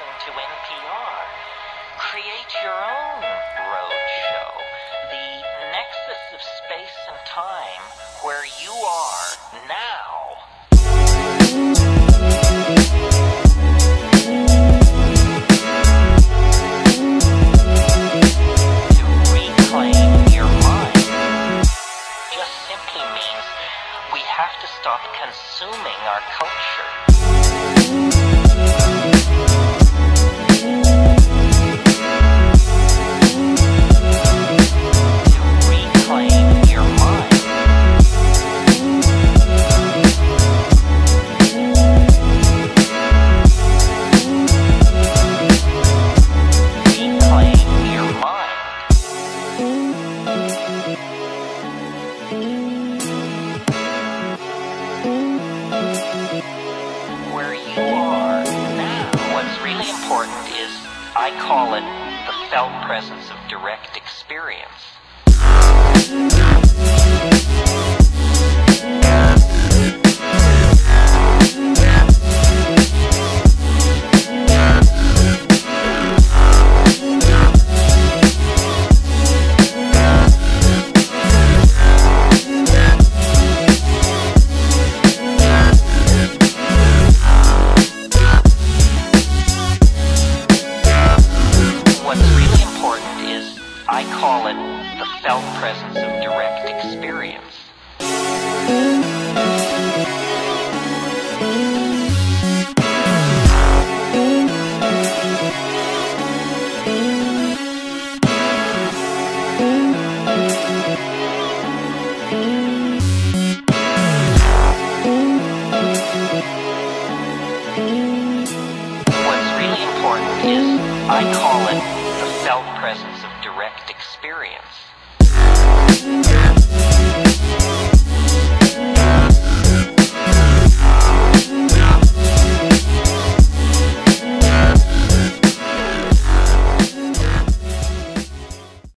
listen to NPR. Create your own roadshow, the nexus of space and time, where you are now. To reclaim your mind just simply means we have to stop consuming our culture. I call it the felt presence of direct experience. I call it the felt presence of direct experience. I call it the felt presence of direct experience.